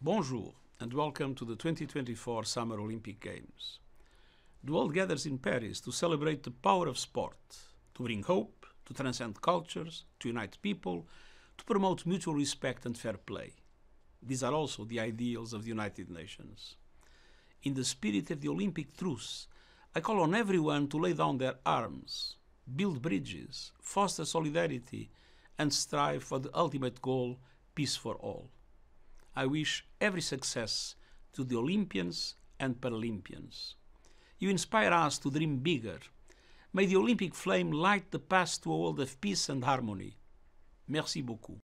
Bonjour and welcome to the 2024 Summer Olympic Games. The world gathers in Paris to celebrate the power of sport, to bring hope, to transcend cultures, to unite people, to promote mutual respect and fair play. These are also the ideals of the United Nations. In the spirit of the Olympic truce, I call on everyone to lay down their arms, build bridges, foster solidarity, and strive for the ultimate goal, peace for all. I wish every success to the Olympians and Paralympians. You inspire us to dream bigger. May the Olympic flame light the path to a world of peace and harmony. Merci beaucoup.